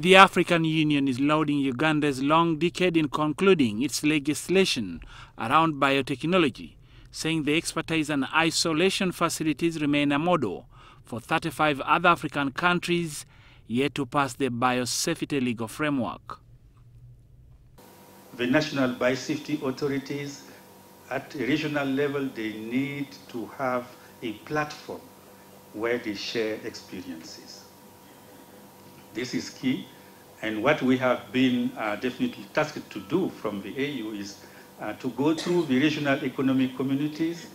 The African Union is lauding Uganda's long decade in concluding its legislation around biotechnology, saying the expertise and isolation facilities remain a model for 35 other African countries yet to pass the biosafety legal framework. The national biosafety authorities at a regional level, they need to have a platform where they share experiences. This is key, and what we have been definitely tasked to do from the AU is to go through the regional economic communities.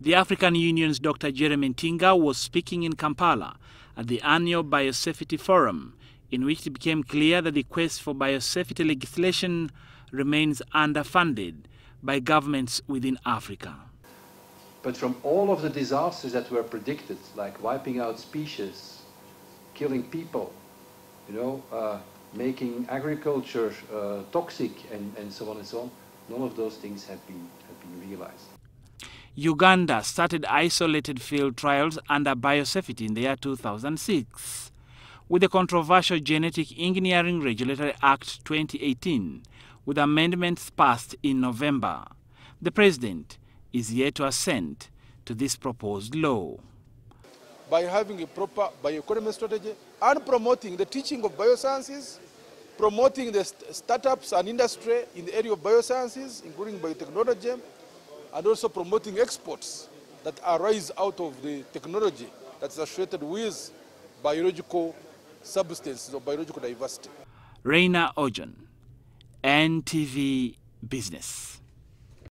The African Union's Dr. Jeremy Tinga was speaking in Kampala at the annual Biosafety Forum, in which it became clear that the quest for biosafety legislation remains underfunded by governments within Africa. But from all of the disasters that were predicted, like wiping out species, killing people, you know, making agriculture toxic and so on and so on. None of those things have been realized. Uganda started isolated field trials under biosafety in the year 2006 with the controversial Genetic Engineering Regulatory Act 2018, with amendments passed in November. The president is yet to assent to this proposed law. By having a proper bioeconomy strategy and promoting the teaching of biosciences, promoting the startups and industry in the area of biosciences, including biotechnology, and also promoting exports that arise out of the technology that's associated with biological substances or biological diversity. Reina Ojon, NTV Business.